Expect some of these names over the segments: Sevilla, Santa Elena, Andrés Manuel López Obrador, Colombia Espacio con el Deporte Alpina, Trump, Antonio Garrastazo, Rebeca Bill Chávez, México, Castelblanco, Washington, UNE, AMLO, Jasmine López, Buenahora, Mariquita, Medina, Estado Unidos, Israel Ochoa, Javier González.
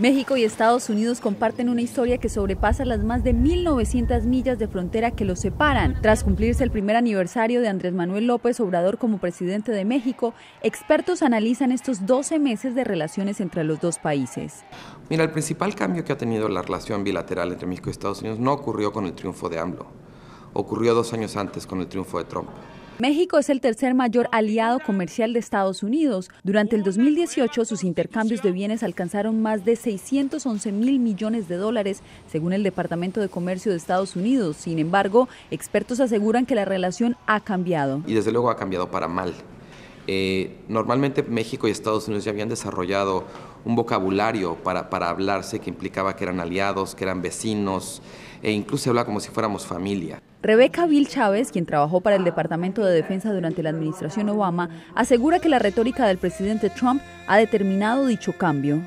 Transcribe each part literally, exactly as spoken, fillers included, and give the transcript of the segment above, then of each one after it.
México y Estados Unidos comparten una historia que sobrepasa las más de mil novecientas millas de frontera que los separan. Tras cumplirse el primer aniversario de Andrés Manuel López Obrador como presidente de México, expertos analizan estos doce meses de relaciones entre los dos países. Mira, el principal cambio que ha tenido la relación bilateral entre México y Estados Unidos no ocurrió con el triunfo de AMLO, ocurrió dos años antes con el triunfo de Trump. México es el tercer mayor aliado comercial de Estados Unidos. Durante el dos mil dieciocho, sus intercambios de bienes alcanzaron más de seiscientos once mil millones de dólares, según el Departamento de Comercio de Estados Unidos. Sin embargo, expertos aseguran que la relación ha cambiado. Y desde luego ha cambiado para mal. Eh, normalmente México y Estados Unidos ya habían desarrollado un vocabulario para, para hablarse que implicaba que eran aliados, que eran vecinos, e incluso se hablaba como si fuéramos familia. Rebeca Bill Chávez, quien trabajó para el Departamento de Defensa durante la administración Obama, asegura que la retórica del presidente Trump ha determinado dicho cambio.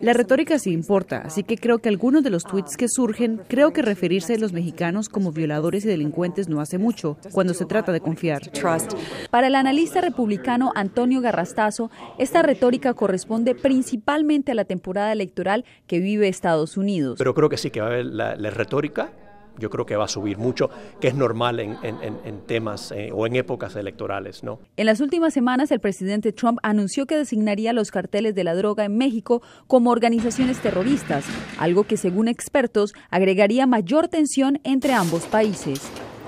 La retórica sí importa, así que creo que algunos de los tweets que surgen, creo que referirse a los mexicanos como violadores y delincuentes no hace mucho, cuando se trata de confiar. Para el analista republicano Antonio Garrastazo, esta retórica corresponde principalmente a la temporada electoral que vive Estados Unidos. Pero creo que sí, que va a haber la, la retórica. Yo creo que va a subir mucho, que es normal en, en, en temas eh, o en épocas electorales, ¿no? En las últimas semanas, el presidente Trump anunció que designaría los carteles de la droga en México como organizaciones terroristas, algo que, según expertos, agregaría mayor tensión entre ambos países.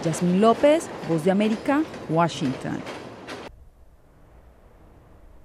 Jasmine López, Voz de América, Washington.